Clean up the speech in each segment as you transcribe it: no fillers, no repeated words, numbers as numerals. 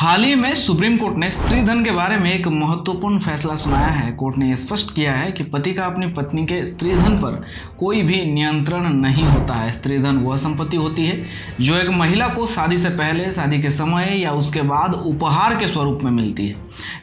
हाल ही में supreme court ने स्त्रीधन के बारे में एक महत्वपूर्ण फैसला सुनाया है। कोर्ट ने स्पष्ट किया है कि पति का अपनी पत्नी के स्त्रीधन पर कोई भी नियंत्रण नहीं होता है। स्त्रीधन वह संपत्ति होती है जो एक महिला को शादी से पहले, शादी के समय या उसके बाद उपहार के स्वरूप में मिलती है।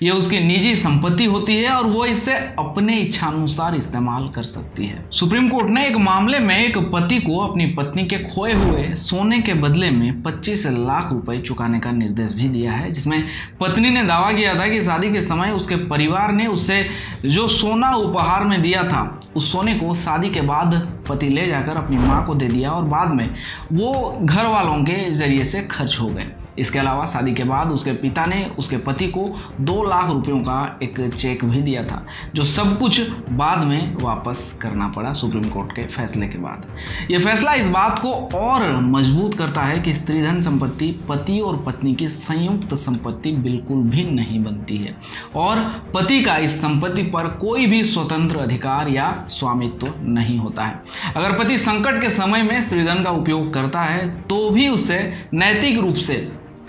यह उसकी निजी संपत्ति होती है और वह इसे अपने इच्छानुसार इस्तेमाल कर सकती है। सुप्रीम कोर्ट ने एक मामले में एक पति को अपनी पत्नी के खोए हुए सोने के बदले में 25 लाख रुपए चुकाने का निर्देश भी दिया है, जिसमें पत्नी ने दावा किया था कि शादी के समय उसके परिवार ने उसे जो सोना उपहार में दिया था, उस सोने को शादी के बाद पति ले जाकर अपनी मां को दे दिया और बाद में वो घर वालों के जरिए से खर्च हो गए। इसके अलावा शादी के बाद उसके पिता ने उसके पति को 2 लाख रुपयों का एक चेक भी दिया था, जो सब कुछ बाद में वापस करना पड़ा। सुप्रीम कोर्ट के फैसले के बाद यह फैसला इस बात को और मजबूत करता है कि स्त्रीधन संपत्ति पति और पत्नी की संयुक्त संपत्ति बिल्कुल भी नहीं बनती है और पति का इस संपत्ति पर कोई भी स्वतंत्र अधिकार या स्वामित्व नहीं होता है। अगर पति संकट के समय में स्त्रीधन का उपयोग करता है तो भी उसे नैतिक रूप से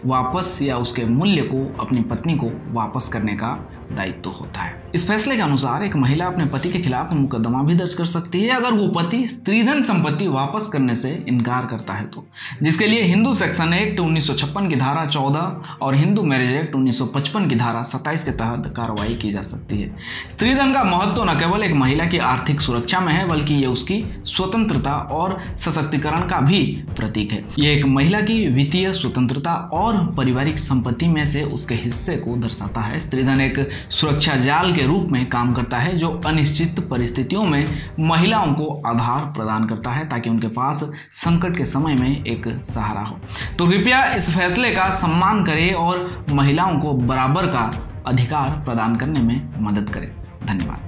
वापस या उसके मूल्य को अपनी पत्नी को वापस करने का दायित्व होता है। इस फैसले के अनुसार एक महिला अपने पति के खिलाफ मुकदमा भी दर्ज कर सकती है अगर वो पति स्त्रीधन संपत्ति वापस करने से इनकार करता है तो, जिसके लिए हिंदू सेक्शन एक्ट 1956 की धारा 14 और हिंदू मैरिज एक्ट 1955 की धारा 27 के तहत कार्रवाई की जा सकती है। स्त्रीधन का महत्व न केवल एक महिला की आर्थिक सुरक्षा में है, बल्कि ये उसकी स्वतंत्रता और सशक्तिकरण का भी प्रतीक है। ये एक महिला की वित्तीय स्वतंत्रता और पारिवारिक संपत्ति में से उसके हिस्से को दर्शाता है। स्त्रीधन एक सुरक्षा जाल के रूप में काम करता है जो अनिश्चित परिस्थितियों में महिलाओं को आधार प्रदान करता है ताकि उनके पास संकट के समय में एक सहारा हो। तो कृपया इस फैसले का सम्मान करें और महिलाओं को बराबर का अधिकार प्रदान करने में मदद करें। धन्यवाद।